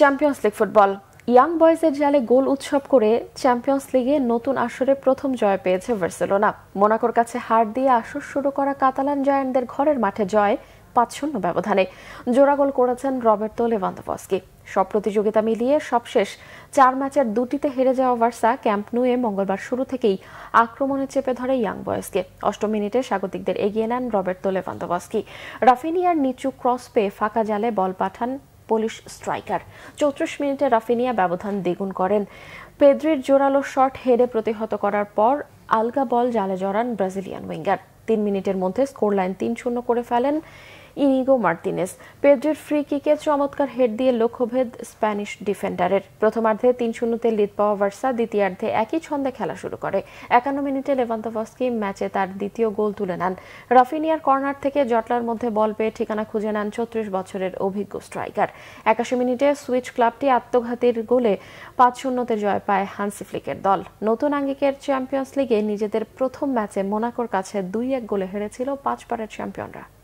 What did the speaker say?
champions league football young বয়েজের জালে goal উৎসব করে চ্যাম্পিয়ন্স লিগে নতুন আসরে প্রথম জয় পেয়েছে বার্সেলোনা মোনাকোর কাছে হার দিয়ে আসর শুরু করা কাতালান জায়ান্টদের ঘরের মাঠে জয় 5-0 ব্যবধানে জোড়া গোল করেছেন রবার্ট লেভান্দোভস্কি সব প্রতিযোগিতা মিলিয়ে সবশেষ 4 ম্যাচের দুটিতে হেরে যাওয়া বার্সা ক্যাম্প নুয়ে মঙ্গলবার শুরু থেকেই আক্রমণে চেপে ধরে ইয়াং বয়েজকে 8 মিনিটে স্বাগতিকদের এগিয়ে নেন রবার্ট লেভান্দোভস্কি রাফিনিয়ার নিচু ক্রস পেয়ে ফাঁকা জালে বল পাঠান Polish striker 34 মিনিটে রাফিনিয়া ব্যবধান দ্বিগুণ করেন পেদ্রির জোরালো শট হেডে প্রতিহত করার পর আলগা বল জালে জড়ান ব্রাজিলিয়ান উইঙ্গার 3 মিনিটের মধ্যে স্কোরলাইন 3-0 করে ফেলেন ইনিগো মার্টিনেজ পেদ্রির ফ্রি কিকে চমৎকার হেড দিয়ে লক্ষ্যভেদ স্প্যানিশ ডিফেন্ডারের প্রথমার্ধে 3-0 তে লিড পাওয়া বার্সা দ্বিতীয়ার্ধে একই ছন্দে খেলা শুরু করে 51 মিনিটে লেভান্দোভস্কি ম্যাচে তার দ্বিতীয় গোল তুলে নেন রাফিনিয়ার কর্নার থেকে জটলার মধ্যে বল পেয়ে ঠিকানা খুঁজে নেন 34 বছরের অভিজ্ঞ স্ট্রাইকার 81 মিনিটে সুইচ ক্লাবটি আত্মঘাতীর গোলে 5-0 তে জয় পায় হান্সি ফ্লিকের দল নতুন আঙ্গিকের চ্যাম্পিয়ন্স লিগে নিজেদের প্রথম ম্যাচে মোনাকোর কাছে 2-1 গোলে হেরেছিল 5 বারের চ্যাম্পিয়নরা